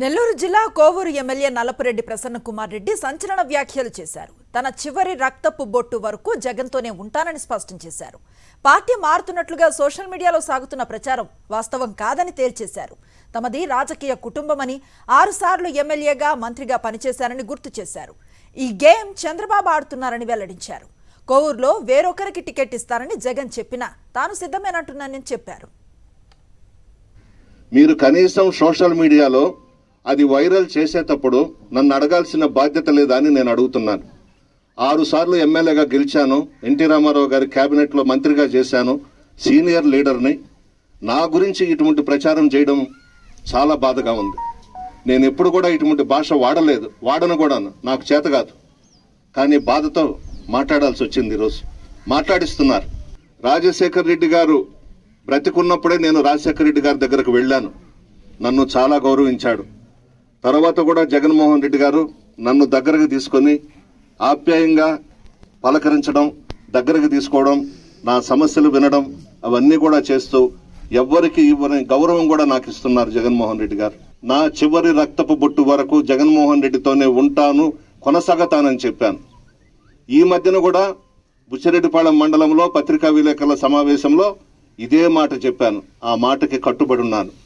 నెల్లూరు జిల్లా కోవూరు ఎమ్మెల్యే నల్లపురెడ్డి ప్రసన్న కుమార్ రెడ్డి సంచలన వ్యాఖ్యలు చేశారు. తన చివరి రక్తపు బొట్టు వరకు జగన్తోనే ఉంటానని స్పష్టం చేశారు. పార్టీ మారుతున్నట్లుగా సోషల్ మీడియాలో సాగుతున్న ప్రచారం వాస్తవం కాదని తేల్చేశారు. తమది రాజకీయ కుటుంబమని, 6 సార్లు ఎమ్మెల్యేగా మంత్రిగా పనిచేశారని గుర్తు చేశారు. ఈ గేమ్ చంద్రబాబు ఆడుతున్నారని వెల్లడించారు. కోవూరులో వేరొకరికి టికెట్ ఇస్తారని జగన్ చెప్పినా తాను సిద్ధమేనంటున్నానని చెప్పారు. మీరు కనీసం సోషల్ మీడియాలో అది వైరల్ చేసేటప్పుడు నన్ను అడగాల్సిన బాధ్యత లేదా అని నేను అడుగుతున్నాను. 6 సార్లు ఎమ్మెల్యేగా గెలిచాను, ఎన్టీ రామారావు గారి క్యాబినెట్లో మంత్రిగా చేశాను, సీనియర్ లీడర్ని. నా గురించి ఇటువంటి ప్రచారం చేయడం చాలా బాధగా ఉంది. నేను ఎప్పుడు కూడా ఇటువంటి భాష వాడలేదు, వాడను కూడాను, నాకు చేత కాదు. కానీ బాధతో మాట్లాడాల్సి వచ్చింది. ఈరోజు మాట్లాడిస్తున్నారు. రాజశేఖర్ రెడ్డి గారు బ్రతికున్నప్పుడే నేను రాజశేఖర్ రెడ్డి గారి దగ్గరకు వెళ్ళాను, నన్ను చాలా గౌరవించాడు. తర్వాత కూడా జగన్మోహన్ రెడ్డి గారు నన్ను దగ్గరకు తీసుకొని ఆప్యాయంగా పలకరించడం, దగ్గరకు తీసుకోవడం, నా సమస్యలు వినడం, అవన్నీ కూడా చేస్తూ ఎవ్వరికి ఇవ్వని గౌరవం కూడా నాకు ఇస్తున్నారు జగన్మోహన్ రెడ్డి గారు. నా చివరి రక్తపు బొట్టు వరకు జగన్మోహన్ రెడ్డితోనే ఉంటాను, కొనసాగుతానని చెప్పాను. ఈ మధ్యన కూడా బుచ్చిరెడ్డిపాళెం మండలంలో పత్రికా విలేకరుల సమావేశంలో ఇదే మాట చెప్పాను. ఆ మాటకి కట్టుబడి ఉన్నాను.